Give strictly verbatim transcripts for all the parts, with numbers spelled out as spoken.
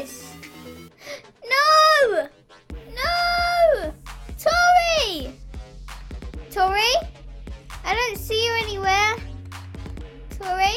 this! No! No! Tori! Tori? I don't see you anywhere. Tori?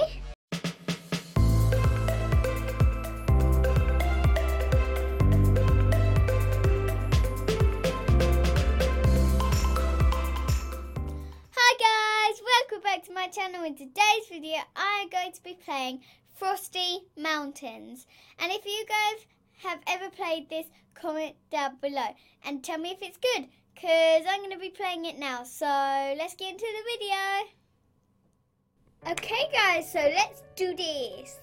My channel. In today's video I'm going to be playing Frosty Mountains, and if you guys have ever played this, comment down below and tell me if it's good, because I'm going to be playing it now. So let's get into the video. Okay guys, so let's do this.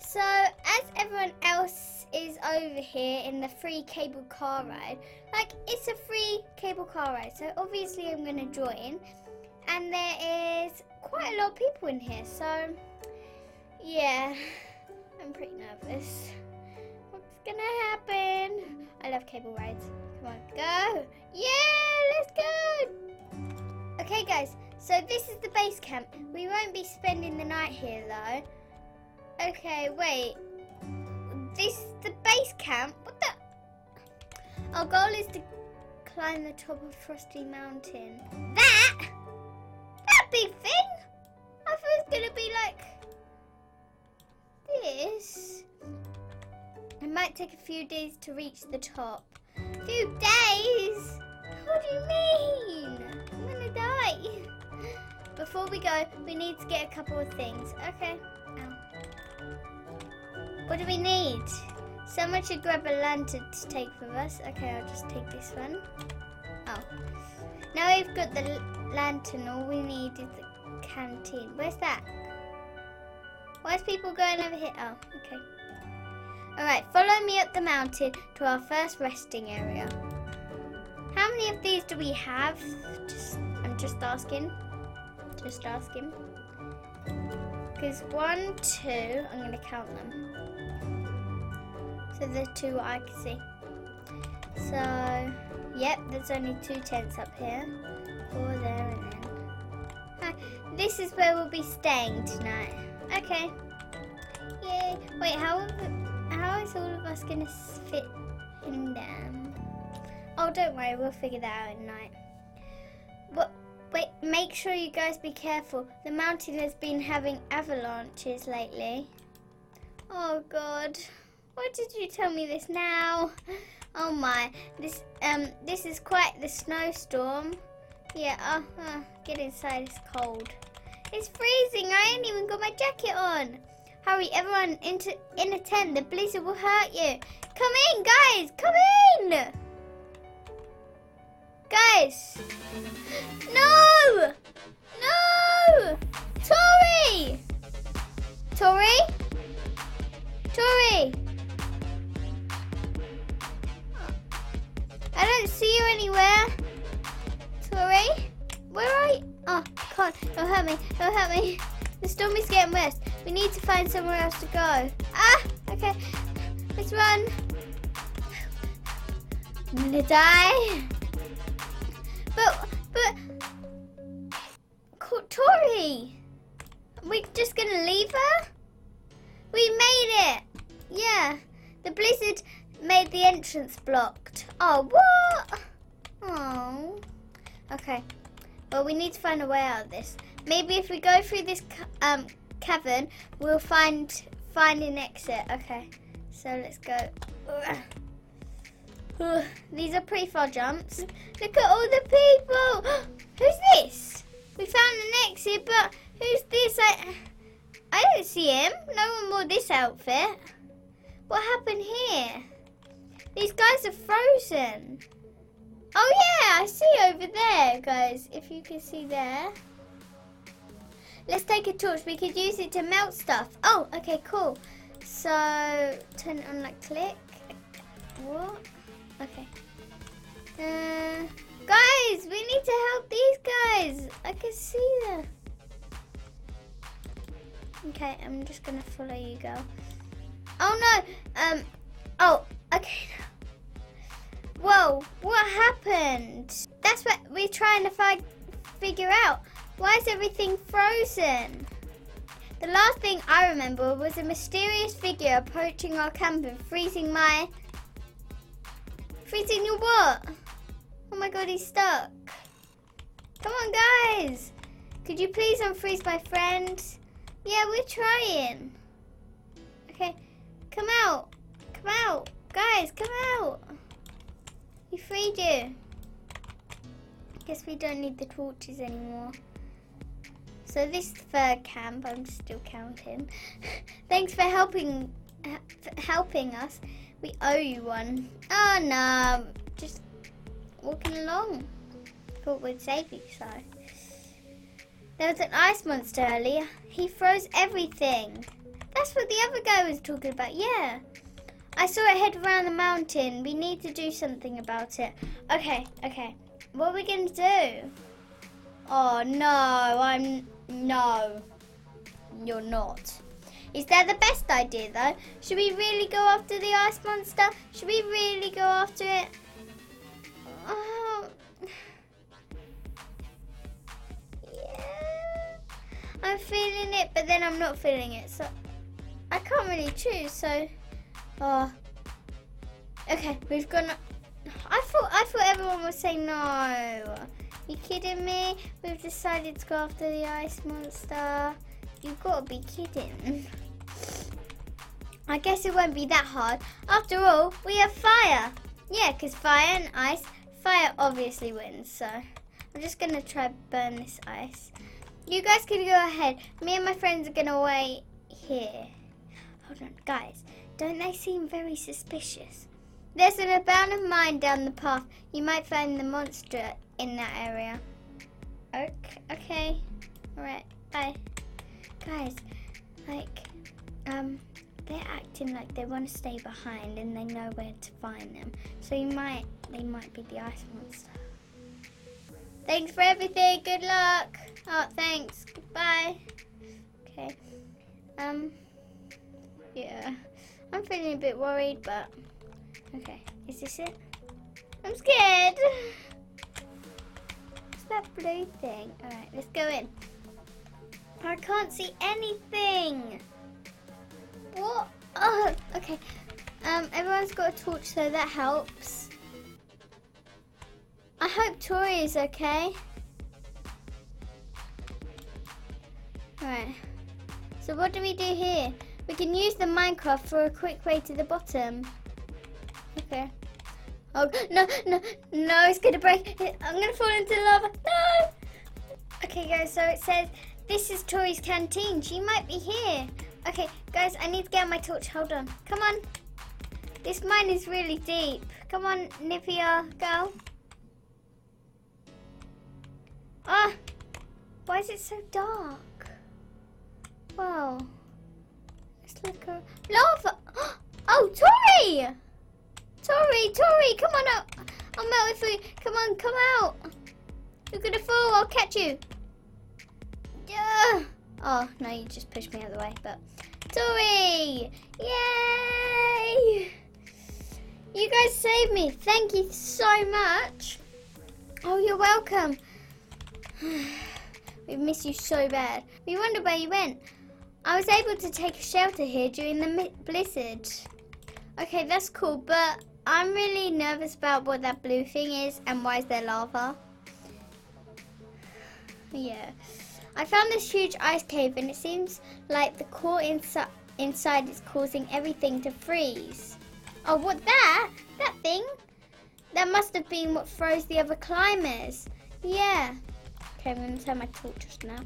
So as everyone else is over here in the free cable car ride, like it's a free cable car ride, so obviously I'm going to join. And there is quite a lot of people in here, so yeah, I'm pretty nervous. What's gonna happen? I love cable rides. Come on, go! Yeah, let's go! Okay guys, so this is the base camp. We won't be spending the night here though. Okay, wait. This is the base camp? What the? Our goal is to climb the top of Frosty Mountain. That! Big thing? I thought it was gonna be like this. It might take a few days to reach the top. Few days? What do you mean? I'm gonna die. Before we go, we need to get a couple of things. Okay. Ow. What do we need? Someone should grab a lantern to take with us. Okay, I'll just take this one. Oh. Now we've got the lantern, all we need is the canteen. Where's that? Why's people going over here? Oh, okay. Alright, follow me up the mountain to our first resting area. How many of these do we have? Just, I'm just asking. Just asking. Because one, two, I'm going to count them. So there's two I can see. So, yep, there's only two tents up here. Four there and then. Ah, this is where we'll be staying tonight. Okay. Yay. Wait, how, how is all of us going to fit in there? Oh, don't worry, we'll figure that out at night. What, wait, make sure you guys be careful. The mountain has been having avalanches lately. Oh, God. Why did you tell me this now? Oh my, this um this is quite the snowstorm. Yeah, uh, uh, get inside, it's cold. It's freezing, I ain't even got my jacket on. Hurry, everyone into in a tent, the blizzard will hurt you. Come in, guys, come in! Guys! No! No! Tori! Tori? Tori! I don't see you anywhere. Tori? Where are you? Oh, God, don't hurt me, don't hurt me. The storm is getting worse. We need to find somewhere else to go. Ah, okay, let's run. I'm gonna die. But, but, Tori, we're just gonna leave her? We made it, yeah. The blizzard made the entrance blocked. Oh, what? Oh. Okay. Well, we need to find a way out of this. Maybe if we go through this um, cavern, we'll find find an exit. Okay. So let's go. Ugh. These are pretty far jumps. Look at all the people. Who's this? We found an exit, but who's this? I, I don't see him. No one wore this outfit. What happened here? These guys are frozen. Oh yeah, I see over there, guys. If you can see there. Let's take a torch. We could use it to melt stuff. Oh, okay, cool. So, turn it on like click. What? Okay. Uh, guys, we need to help these guys. I can see them. Okay, I'm just gonna follow you, girl. Oh no, um, oh, okay. Whoa, what happened? That's what we're trying to fi figure out. Why is everything frozen? The last thing I remember was a mysterious figure approaching our camp and freezing my... Freezing your what? Oh my god, he's stuck. Come on, guys. Could you please unfreeze my friend? Yeah, we're trying. Okay, come out. Come out. Guys, come out. We freed you. Guess we don't need the torches anymore. So this is the third camp. I'm still counting. Thanks for helping, for helping us. We owe you one. Oh no, just walking along. Thought we'd save you, so. There was an ice monster earlier. He froze everything. That's what the other guy was talking about, yeah. I saw it head around the mountain. We need to do something about it. Okay, okay. What are we gonna do? Oh no, I'm, no. You're not. Is that the best idea though? Should we really go after the ice monster? Should we really go after it? Oh. Yeah. I'm feeling it, but then I'm not feeling it. So I can't really choose, so. Oh. Okay, we've gone. I thought, I thought everyone would say no. Are you kidding me? We've decided to go after the ice monster. You've got to be kidding. I guess it won't be that hard. After all, we have fire. Yeah, because fire and ice, fire obviously wins. So I'm just going to try burn this ice. You guys can go ahead. Me and my friends are going to wait here. Hold on, guys. Don't they seem very suspicious? There's an abandoned mine down the path. You might find the monster in that area. Okay. Okay. All right. Bye. Guys, like, um, they're acting like they want to stay behind and they know where to find them. So you might, they might be the ice monster. Thanks for everything. Good luck. Oh, thanks. Goodbye. Okay. Um, yeah. I'm feeling a bit worried, but, okay. Is this it? I'm scared. What's that blue thing? All right, let's go in. I can't see anything. What? Oh, okay. Um, everyone's got a torch, so that helps. I hope Tori is okay. Alright. So what do we do here? We can use the Minecraft for a quick way to the bottom. Okay. Oh, no, no, no, it's gonna break. I'm gonna fall into lava. No! Okay, guys, so it says... This is Tori's canteen. She might be here. Okay, guys, I need to get my torch. Hold on. Come on. This mine is really deep. Come on, Nipia, girl. Ah! Why is it so dark? Wow. Let's look around. Lava! Oh, Tori! Tori, Tori, come on up. I'll melt with you. Come on, come out. You're gonna fall. I'll catch you. Yeah. Oh, no, you just pushed me out of the way, but... Tori! Yay! You guys saved me. Thank you so much. Oh, you're welcome. We've missed you so bad. We wondered where you went. I was able to take shelter here during the blizzard. Okay, that's cool, but I'm really nervous about what that blue thing is and why is there lava. Yeah. I found this huge ice cave and it seems like the core insi inside is causing everything to freeze. Oh, what that? That thing? That must have been what froze the other climbers. Yeah. Okay, I'm gonna turn my torch off now.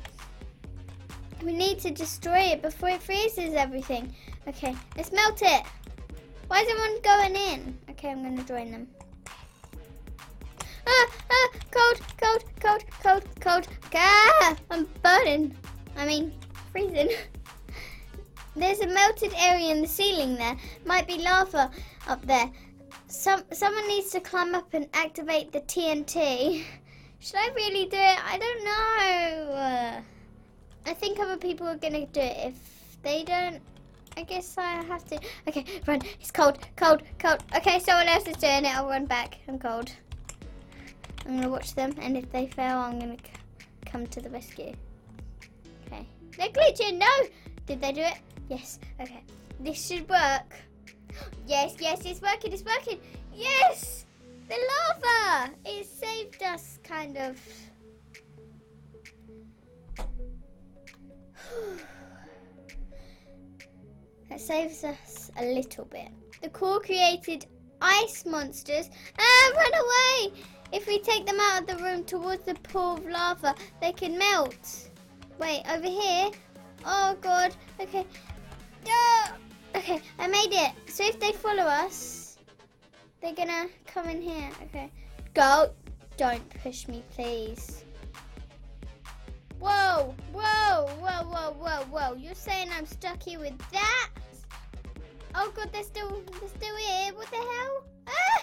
We need to destroy it before it freezes everything. Okay, let's melt it. Why is everyone going in? Okay, I'm gonna join them. Ah, ah, cold, cold, cold, cold, cold. Ah, I'm burning. I mean, freezing. There's a melted area in the ceiling there. Might be lava up there. Some Someone needs to climb up and activate the T N T. Should I really do it? I don't know. I think other people are going to do it. If they don't, I guess I have to. Okay, run. It's cold, cold, cold. Okay, someone else is doing it. I'll run back. I'm cold. I'm going to watch them, and if they fail, I'm going to come to the rescue. Okay, They're glitching. No. Did they do it? Yes. Okay. This should work. Yes, yes, it's working. It's working. Yes. The lava. It saved us, kind of. That saves us a little bit. The core created ice monsters. Ah, run away! If we take them out of the room towards the pool of lava, they can melt. Wait, over here? Oh, God. Okay. Oh, okay, I made it. So if they follow us, they're gonna come in here. Okay. Go. Don't push me, please. Whoa, whoa, whoa, whoa, whoa, whoa. You're saying I'm stuck here with that? Oh, God, they're still, they're still here. What the hell? Ah!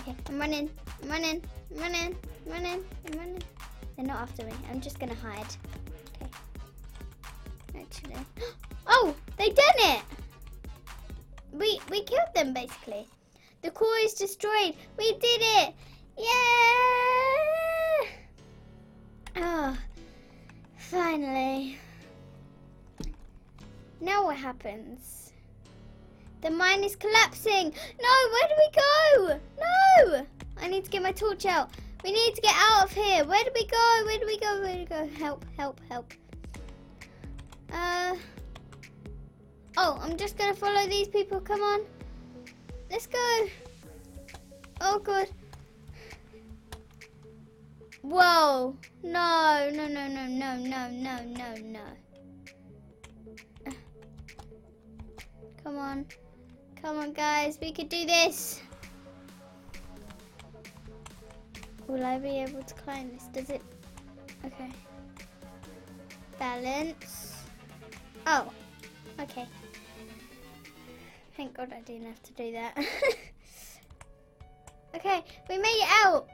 Okay, I'm running, I'm running, I'm running, I'm running, I'm running. They're not after me. I'm just going to hide. Okay. Actually. Oh, they done it. We, we killed them, basically. The core is destroyed. We did it. Yay! Oh, finally. Now what happens? The mine is collapsing. No, where do we go? No! I need to get my torch out. We need to get out of here. Where do we go? Where do we go? Where do we go? Help, help, help. Uh. Oh, I'm just going to follow these people. Come on. Let's go. Oh, God. Whoa, no, no, no, no, no, no, no, no, no. Come on. Come on, guys. We could do this. Will I be able to climb this? Does it? Okay. Balance. Oh, okay. Thank God I didn't have to do that. Okay, we made it out.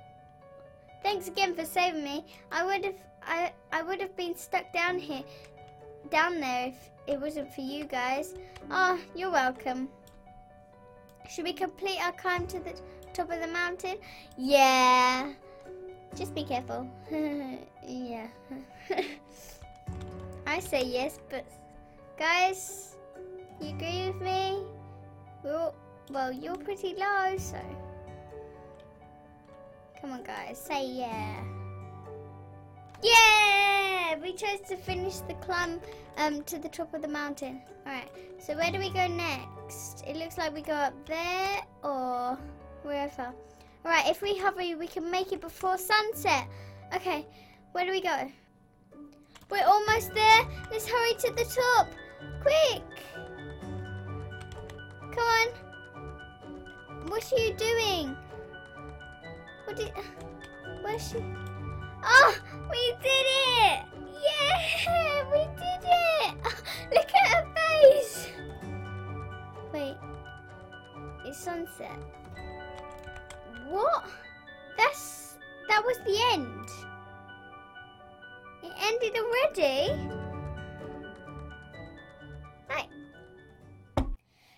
Thanks again for saving me. I would have I, I would have been stuck down here, down there if it wasn't for you guys. Ah, oh, you're welcome. Should we complete our climb to the top of the mountain? Yeah. Just be careful. Yeah. I say yes, but guys, you agree with me? We're all, well, you're pretty low, so. Come on, guys, say yeah. Yeah! We chose to finish the climb um, to the top of the mountain. All right, so where do we go next? It looks like we go up there or wherever. All right, if we hurry, we can make it before sunset. Okay, where do we go? We're almost there. Let's hurry to the top. Quick! Come on. What are you doing? What did, where's she? Oh, we did it! Yeah, we did it! Oh, look at her face! Wait, it's sunset. What? That's, that was the end. It ended already? Right.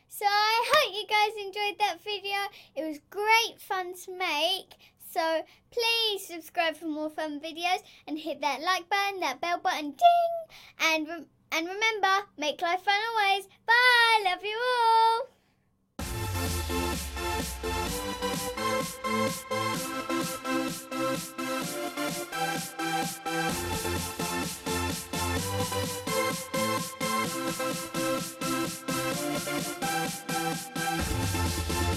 So I hope you guys enjoyed that video. It was great fun to make. So please subscribe for more fun videos and hit that like button, that bell button, ding! And, re and remember, make life fun always. Bye! Love you all!